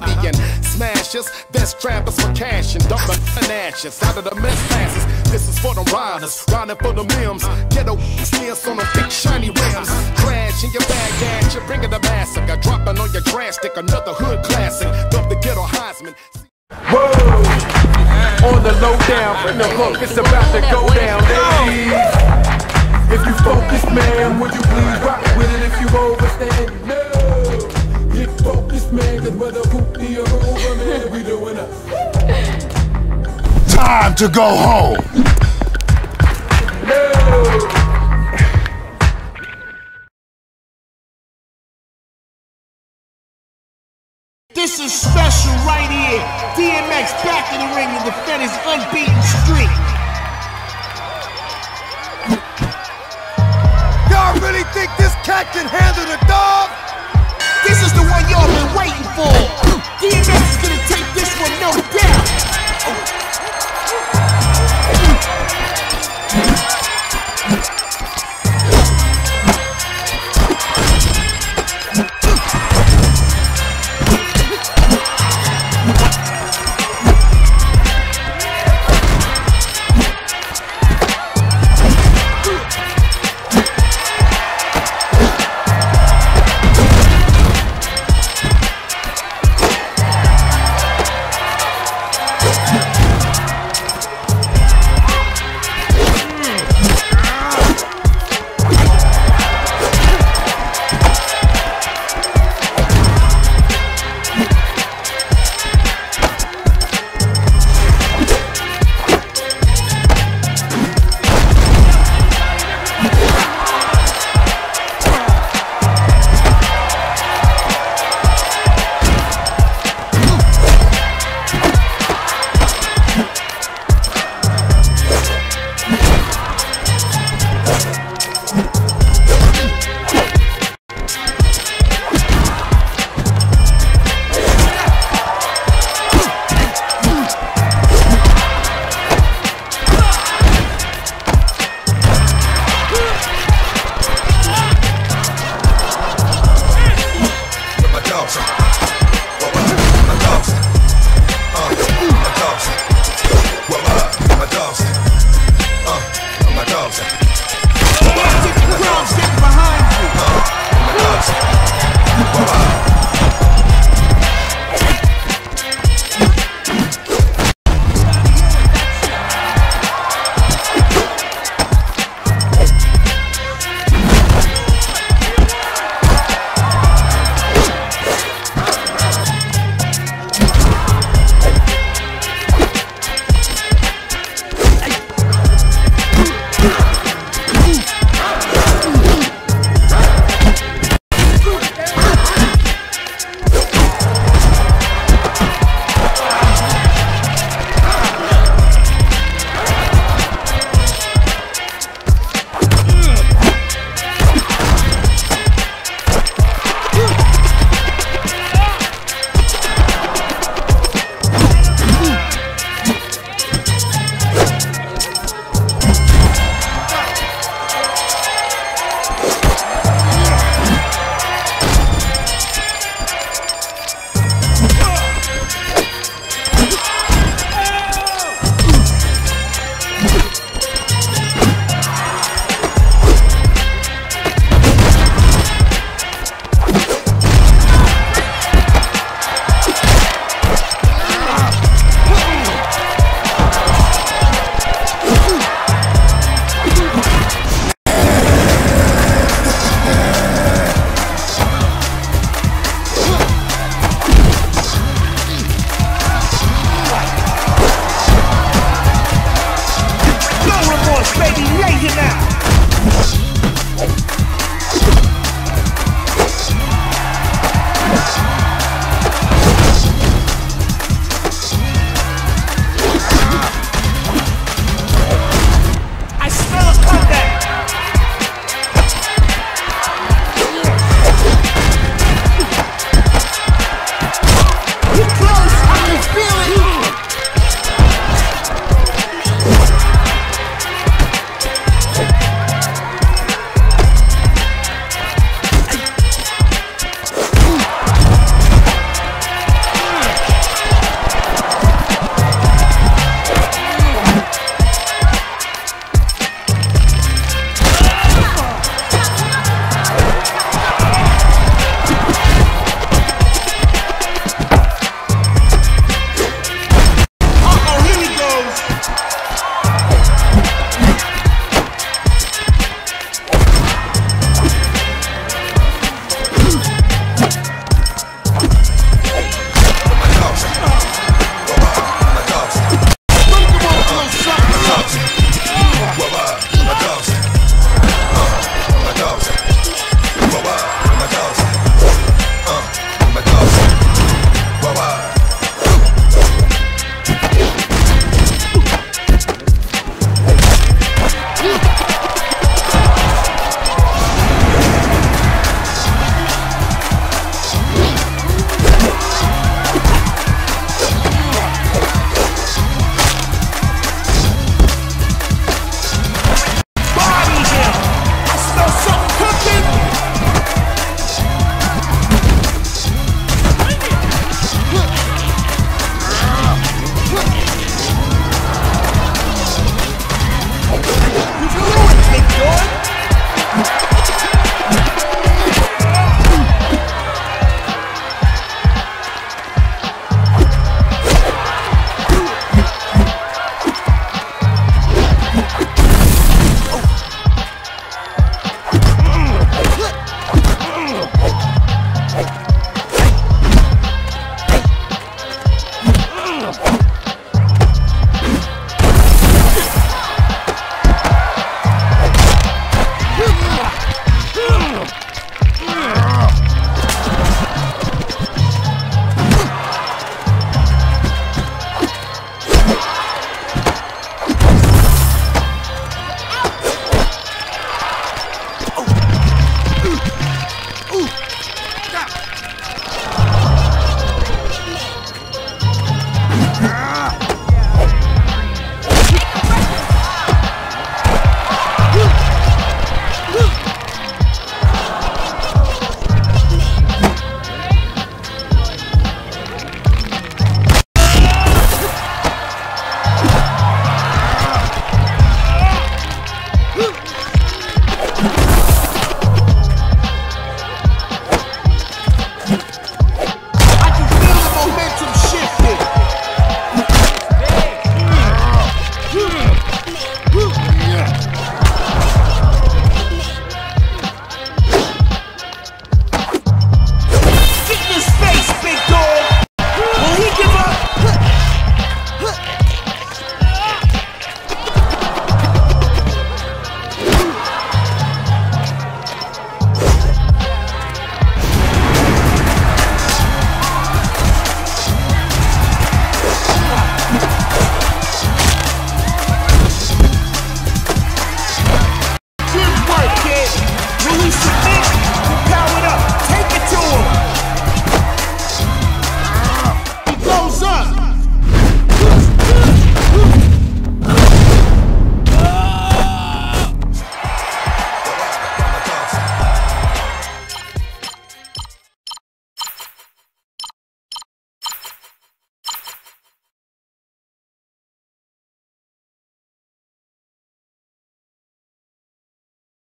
Peruvian. Smashers, best trappers for cash and dumping ashes out of the mess passes. This is for the riders, riding for the limbs. Ghetto smears on the big shiny rims. Crash in your Baghdad, you're bringing the massacre. Dropping on your trash stick, another hood classic. Dump the ghetto Heisman. Whoa! On the lowdown, from the hook, it's about to go down. If you focus, man, would you please rock with it if you overstand? No! Get focused, man, cause whether hoopty or over, man, we doing us. Time to go home! No! This is special right here. DMX back in the ring to defend his unbeaten streak. Y'all really think this cat can handle the dog? This is the one y'all been waiting for. DMX is gonna take this one, no doubt. Baby, lay it out.